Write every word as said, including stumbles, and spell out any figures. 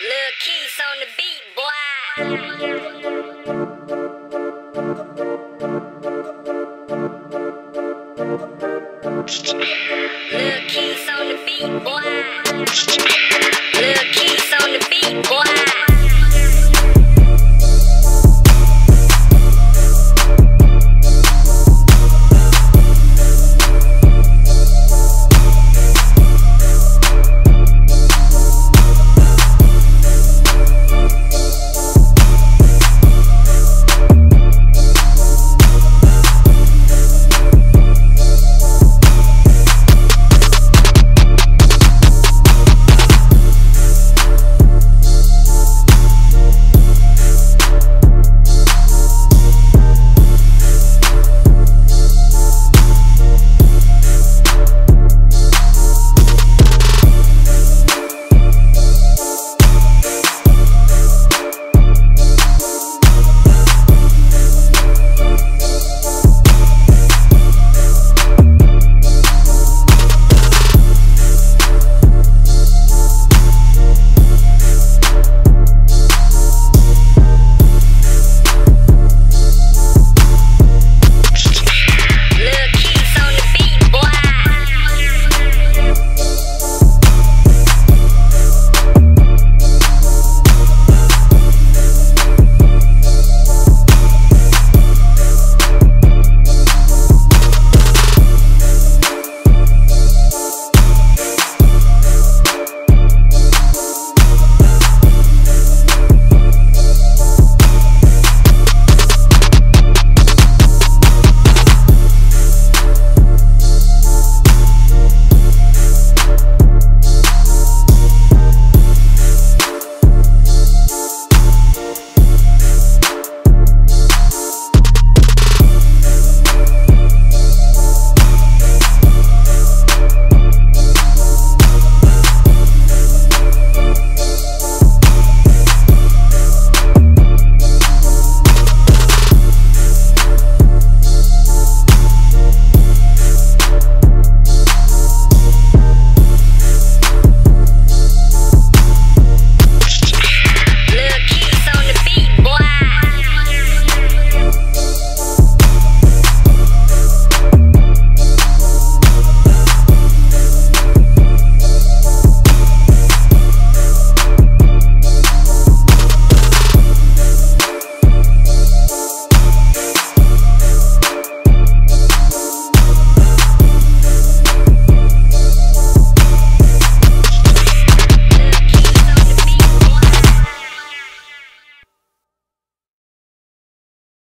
Lil Keis on the beat, boy. Lil Keis on the beat, boy.